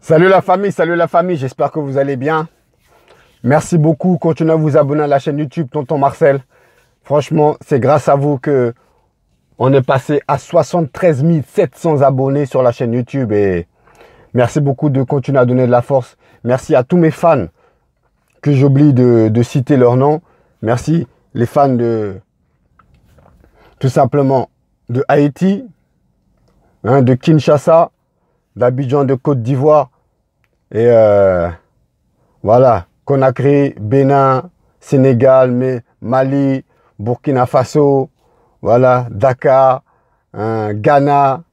Salut la famille, j'espère que vous allez bien. Merci beaucoup, continuez à vous abonner à la chaîne YouTube Tonton Marcel. Franchement, c'est grâce à vous que on est passé à 73 700 abonnés sur la chaîne YouTube. Et merci beaucoup de continuer à donner de la force. Merci à tous mes fans que j'oublie de citer leur nom. Merci les fans de tout simplement de Haïti, hein, de Kinshasa, d'Abidjan, de Côte d'Ivoire, et voilà, Conakry, Bénin, Sénégal, Mali, Burkina Faso, voilà, Dakar, hein, Ghana,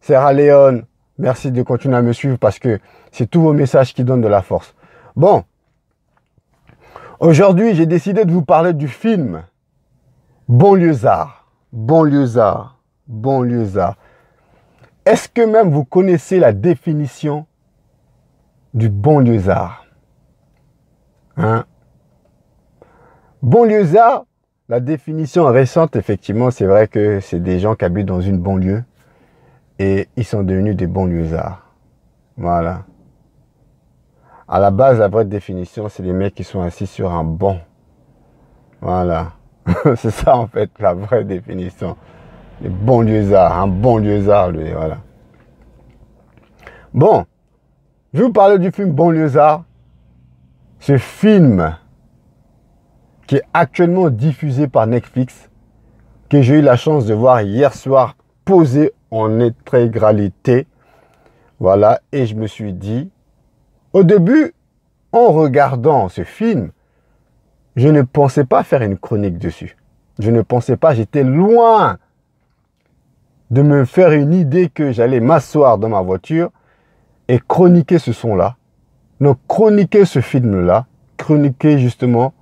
Sierra Leone. Merci de continuer à me suivre parce que c'est tous vos messages qui donnent de la force. Bon, aujourd'hui, j'ai décidé de vous parler du film Banlieusards. Est-ce que même vous connaissez la définition du banlieusard? Hein? Banlieusard, la définition récente, effectivement, c'est vrai que c'est des gens qui habitent dans une banlieue et ils sont devenus des banlieusards. Voilà. À la base, la vraie définition, c'est les mecs qui sont assis sur un banc. Voilà. C'est ça, en fait, la vraie définition. Les banlieusards, un banlieusard, lui, voilà. Bon, je vais vous parler du film Banlieusard. Ce film qui est actuellement diffusé par Netflix, que j'ai eu la chance de voir hier soir posé en intégralité. Voilà, et je me suis dit, au début, en regardant ce film, je ne pensais pas faire une chronique dessus. Je ne pensais pas, j'étais loin de me faire une idée que j'allais m'asseoir dans ma voiture et chroniquer ce son-là. Donc, chroniquer ce film-là, chroniquer justement,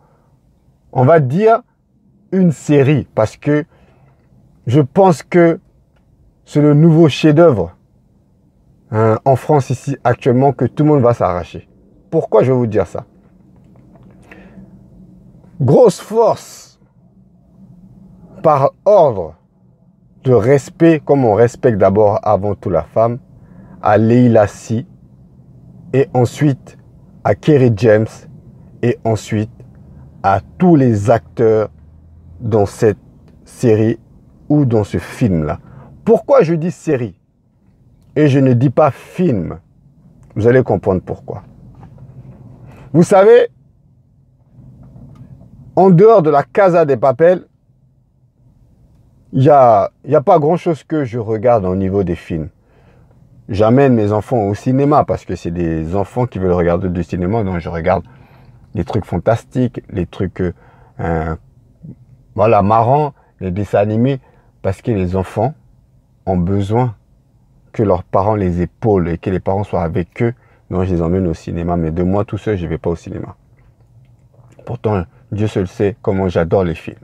on va dire, une série. Parce que je pense que c'est le nouveau chef-d'œuvre, hein, en France ici actuellement que tout le monde va s'arracher. Pourquoi je vais vous dire ça? Grosse force par ordre de respect, comme on respecte d'abord avant tout la femme, à Leïla Sy, et ensuite à Kery James, et ensuite à tous les acteurs dans cette série ou dans ce film-là. Pourquoi je dis série et je ne dis pas film? Vous allez comprendre pourquoi. Vous savez, en dehors de la Casa de Papel, Il n'y a pas grand-chose que je regarde au niveau des films. J'amène mes enfants au cinéma parce que c'est des enfants qui veulent regarder du cinéma. Donc, je regarde les trucs fantastiques, les trucs voilà, marrants, les dessins animés. Parce que les enfants ont besoin que leurs parents les épaulent et que les parents soient avec eux. Donc, je les emmène au cinéma. Mais de moi, tout seul, je ne vais pas au cinéma. Pourtant, Dieu seul sait comment j'adore les films.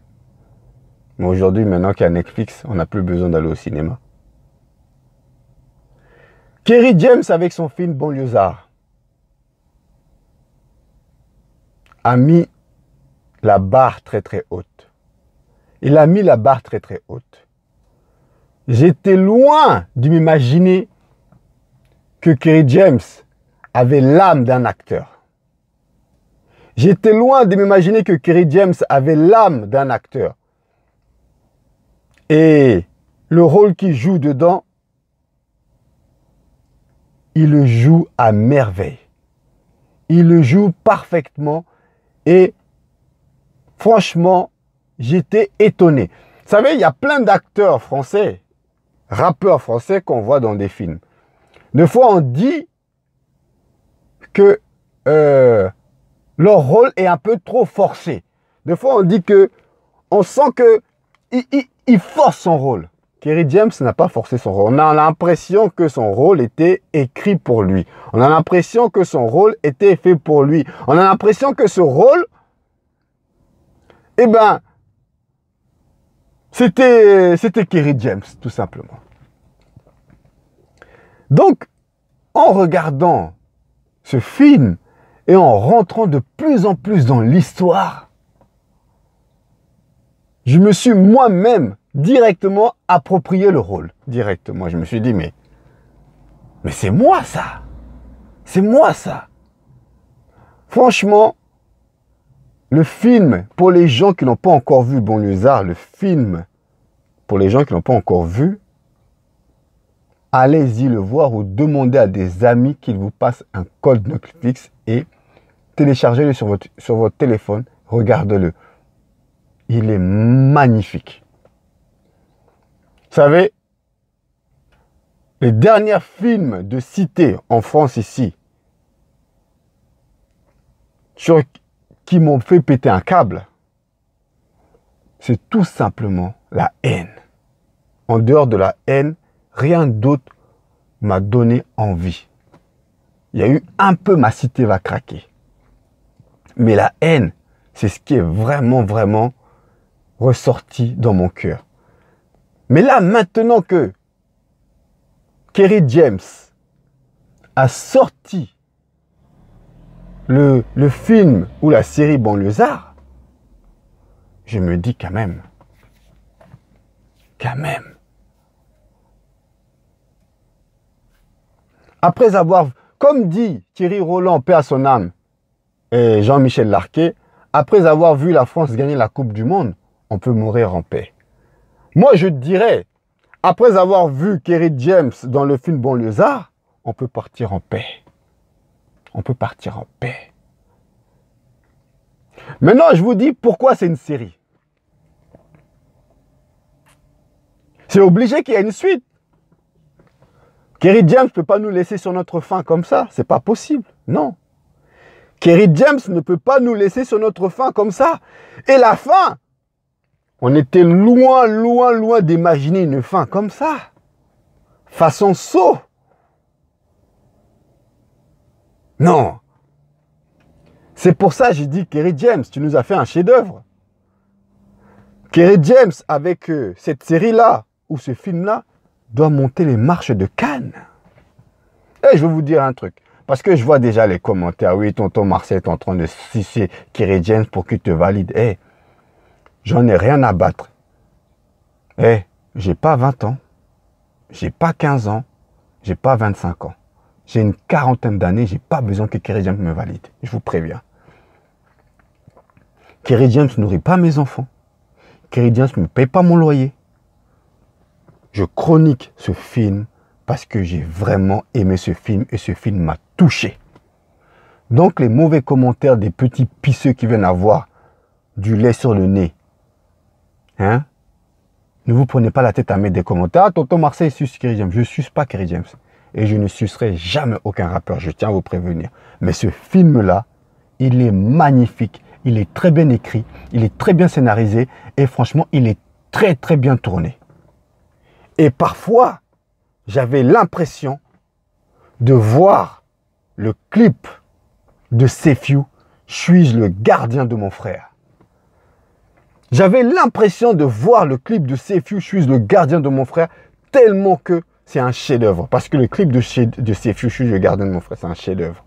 Mais aujourd'hui, maintenant qu'il y a Netflix, on n'a plus besoin d'aller au cinéma. Kery James, avec son film Banlieusard, a mis la barre très très haute. Il a mis la barre très très haute. J'étais loin de m'imaginer que Kery James avait l'âme d'un acteur. J'étais loin de m'imaginer que Kery James avait l'âme d'un acteur. Et le rôle qu'il joue dedans, il le joue à merveille. Il le joue parfaitement. Et franchement, j'étais étonné. Vous savez, il y a plein d'acteurs français, rappeurs français qu'on voit dans des films. Des fois, on dit que leur rôle est un peu trop forcé. Des fois, on dit que on sent que il force son rôle. Kery James n'a pas forcé son rôle. On a l'impression que son rôle était écrit pour lui. On a l'impression que son rôle était fait pour lui. On a l'impression que ce rôle, eh ben, c'était Kery James, tout simplement. Donc, en regardant ce film et en rentrant de plus en plus dans l'histoire, je me suis moi-même directement approprié le rôle. Directement, je me suis dit, mais c'est moi ça. C'est moi ça. Franchement, le film, pour les gens qui n'ont pas encore vu Banlieusards, le film, pour les gens qui n'ont pas encore vu, allez-y le voir ou demandez à des amis qu'ils vous passent un code Netflix et téléchargez-le sur votre téléphone, regardez-le. Il est magnifique. Vous savez, les derniers films de cité en France ici, qui m'ont fait péter un câble, c'est tout simplement la haine. En dehors de la haine, rien d'autre m'a donné envie. Il y a eu un peu ma cité va craquer. Mais la haine, c'est ce qui est vraiment, vraiment ressorti dans mon cœur. Mais là, maintenant que Kery James a sorti le film ou la série Banlieusards, je me dis quand même. Après avoir, comme dit Thierry Roland, paix à son âme, et Jean-Michel Larquet, après avoir vu la France gagner la Coupe du Monde, on peut mourir en paix. Moi, je dirais, après avoir vu Kery James dans le film Banlieusards, on peut partir en paix. On peut partir en paix. Maintenant, je vous dis pourquoi c'est une série. C'est obligé qu'il y ait une suite. Kery James ne peut pas nous laisser sur notre faim comme ça. C'est pas possible, non. Kery James ne peut pas nous laisser sur notre faim comme ça. Et la faim, on était loin, loin, loin d'imaginer une faim comme ça. Façon saut. Non. C'est pour ça que j'ai dit, Kery James, tu nous as fait un chef-d'œuvre. Kery James, avec cette série-là, ou ce film-là, doit monter les marches de Cannes. Et je vais vous dire un truc, parce que je vois déjà les commentaires. Oui, tonton Marcel est en train de sucer Kery James pour qu'il te valide. Eh, j'en ai rien à battre. Eh, j'ai pas 20 ans, j'ai pas 15 ans, j'ai pas 25 ans. J'ai une quarantaine d'années, j'ai pas besoin que Kery James me valide. Je vous préviens. Kery James ne nourrit pas mes enfants. Kery James ne me paye pas mon loyer. Je chronique ce film parce que j'ai vraiment aimé ce film et ce film m'a touché. Donc les mauvais commentaires des petits pisseux qui viennent avoir du lait sur le nez, hein? Ne vous prenez pas la tête à mettre des commentaires. Ah, tonton Marcel suce Kery James. Je ne suce pas Kery James et je ne sucerai jamais aucun rappeur, je tiens à vous prévenir. Mais ce film-là, il est magnifique, il est très bien écrit, il est très bien scénarisé et franchement, il est très très bien tourné. Et parfois, j'avais l'impression de voir le clip de Sefyu, « Suis-je le gardien de mon frère ?» J'avais l'impression de voir le clip de Sefyu, « Suis-je le gardien de mon frère ?» tellement que c'est un chef-d'œuvre. Parce que le clip de Sefyu, « Suis-je le gardien de mon frère ?» c'est un chef-d'œuvre.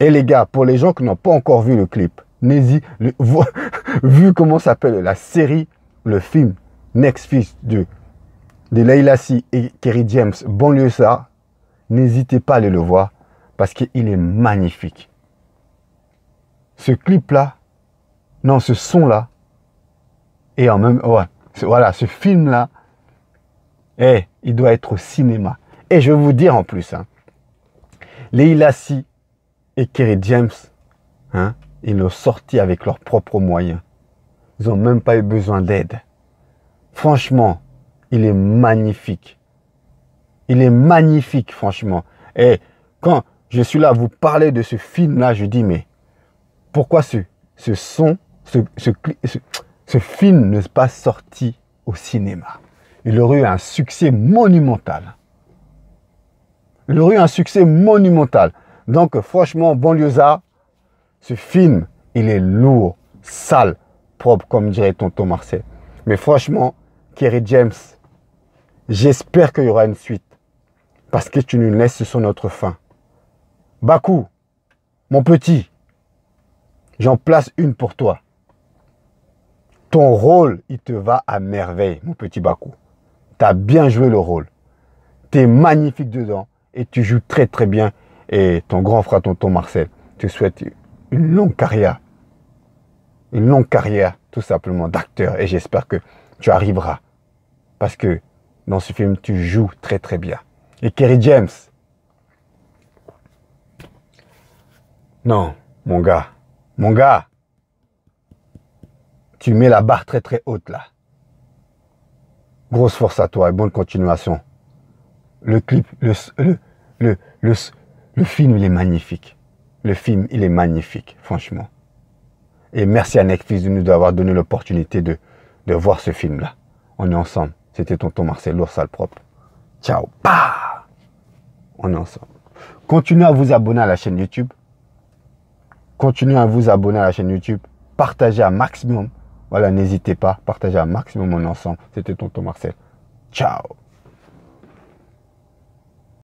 Et les gars, pour les gens qui n'ont pas encore vu le clip, n'hésitez pas, vu comment s'appelle la série, le film Netflix de Leïla Sy et Kery James, Banlieusards, n'hésitez pas à aller le voir parce qu'il est magnifique. Ce clip-là, non, ce son-là, et en même temps, ouais, voilà, ce film-là, eh, il doit être au cinéma. Et je vais vous dire en plus, hein, Leïla Sy et Kery James, hein, ils l'ont sorti avec leurs propres moyens. Ils n'ont même pas eu besoin d'aide. Franchement, il est magnifique. Il est magnifique, franchement. Et quand je suis là à vous parler de ce film-là, je dis, mais pourquoi ce film n'est pas sorti au cinéma? Il aurait eu un succès monumental. Il aurait eu un succès monumental. Donc, franchement, Banlieusards, ce film, il est lourd, sale, propre, comme dirait tonton Marcel. Mais franchement, Kery James, j'espère qu'il y aura une suite. Parce que tu nous laisses sur notre faim. Bakou, mon petit, j'en place une pour toi. Ton rôle, il te va à merveille, mon petit Bakou. Tu as bien joué le rôle. Tu es magnifique dedans et tu joues très très bien. et ton grand frère, tonton Marcel. Tu souhaites une longue carrière tout simplement d'acteur, et j'espère que tu arriveras parce que dans ce film, tu joues très très bien. Et Kery James, non, mon gars, tu mets la barre très très haute là. Grosse force à toi et bonne continuation. Le clip, le film, il est magnifique. Le film, il est magnifique, franchement. Et merci à Netflix de nous avoir donné l'opportunité de voir ce film-là. On est ensemble. C'était tonton Marcel, l'ours sale propre. Ciao. Bah, on est ensemble. Continuez à vous abonner à la chaîne YouTube. Continuez à vous abonner à la chaîne YouTube. Partagez un maximum. Voilà, n'hésitez pas. Partagez un maximum, on est ensemble. C'était tonton Marcel. Ciao.